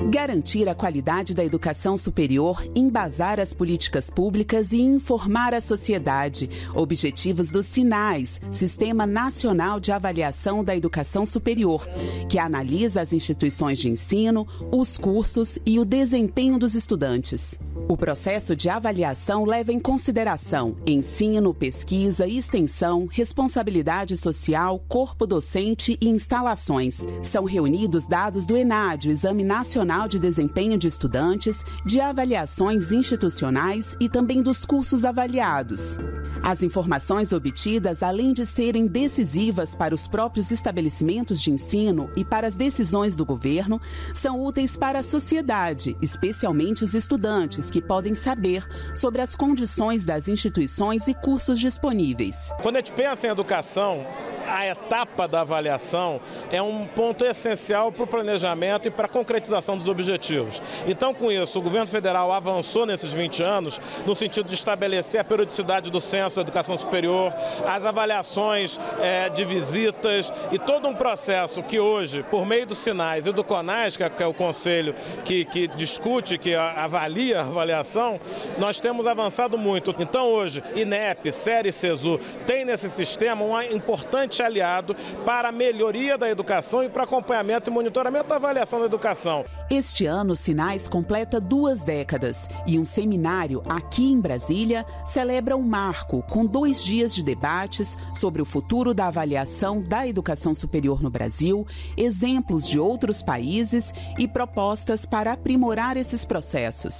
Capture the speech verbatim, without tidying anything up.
Garantir a qualidade da educação superior, embasar as políticas públicas e informar a sociedade. Objetivos do Sinaes, Sistema Nacional de Avaliação da Educação Superior, que analisa as instituições de ensino, os cursos e o desempenho dos estudantes. O processo de avaliação leva em consideração ensino, pesquisa, extensão, responsabilidade social, corpo docente e instalações. São reunidos dados do Enade, o Exame Nacional de Desempenho de Estudantes, de avaliações institucionais e também dos cursos avaliados. As informações obtidas, além de serem decisivas para os próprios estabelecimentos de ensino e para as decisões do governo, são úteis para a sociedade, especialmente os estudantes, que que podem saber sobre as condições das instituições e cursos disponíveis. Quando a gente pensa em educação, a etapa da avaliação é um ponto essencial para o planejamento e para a concretização dos objetivos. Então, com isso, o governo federal avançou nesses vinte anos no sentido de estabelecer a periodicidade do censo da educação superior, as avaliações é, de visitas e todo um processo que hoje, por meio do Sinaes e do CONAES, que é o conselho que, que discute, que avalia a avaliação, nós temos avançado muito. Então, hoje, INEP, SERE e SESU tem nesse sistema uma importante aliado para a melhoria da educação e para acompanhamento e monitoramento da avaliação da educação. Este ano, o Sinaes completa duas décadas e um seminário aqui em Brasília celebra um marco com dois dias de debates sobre o futuro da avaliação da educação superior no Brasil, exemplos de outros países e propostas para aprimorar esses processos.